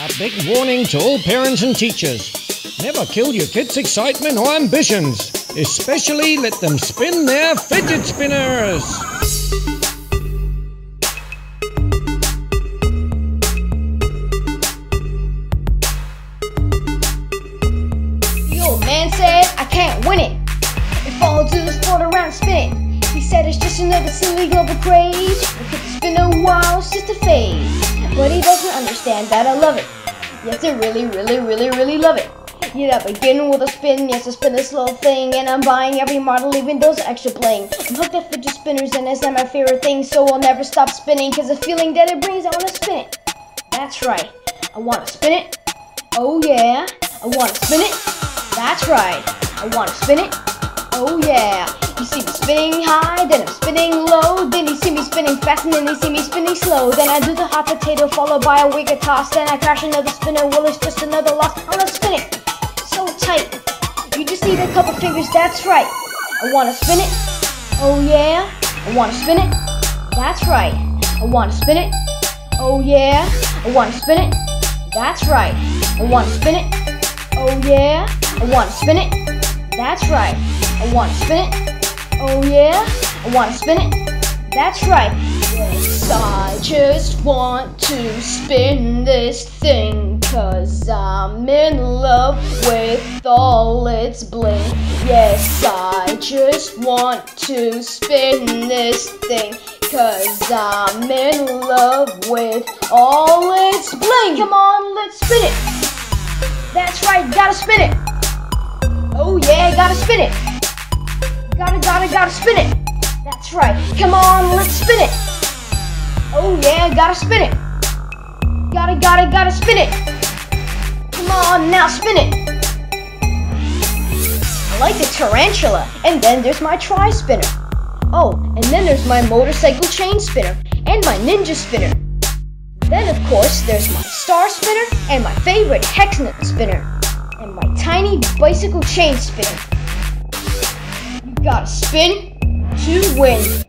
A big warning to all parents and teachers. Never kill your kids' excitement or ambitions. Especially let them spin their fidget spinners. The old man said, I can't win it. If all I do is float around and spin it. He said it's just another silly over craze. It's been a while, it's just a phase. But he doesn't understand that I love it. Yes, I really love it. Yeah, I begin with a spin, yes, I spin this little thing. And I'm buying every model, even those extra playing. I'm hooked at fidget spinners and it's not my favorite thing. So I'll never stop spinning, cause the feeling that it brings, I wanna spin it. That's right, I wanna spin it. Oh yeah, I wanna spin it. That's right, I wanna spin it. Oh yeah, you see me spinning high, then I'm spinning low. Then you see me spinning fast and then you see me spinning slow. Then I do the hot potato followed by a wicked toss. Then I crash another spinner, well it's just another loss. I'm gonna spin it, so tight. You just need a couple fingers, that's right. I wanna spin it, oh yeah. I wanna spin it, that's right. I wanna spin it, oh yeah. I wanna spin it, that's right. I wanna spin it, oh yeah. I wanna spin it, that's right. I wanna spin it, oh yeah. I wanna spin it, that's right. Yes, I just want to spin this thing, cause I'm in love with all its bling. Yes, I just want to spin this thing, cause I'm in love with all its bling. Come on, let's spin it. That's right, gotta spin it. Oh yeah, gotta spin it. Gotta spin it. That's right. Come on, let's spin it. Oh yeah, gotta spin it. Gotta spin it. Come on, now spin it. I like the tarantula. And then there's my tri-spinner. Oh, and then there's my motorcycle chain spinner. And my ninja spinner. Then, of course, there's my star spinner. And my favorite hex nut spinner. And my tiny bicycle chain spinner. You gotta spin to win.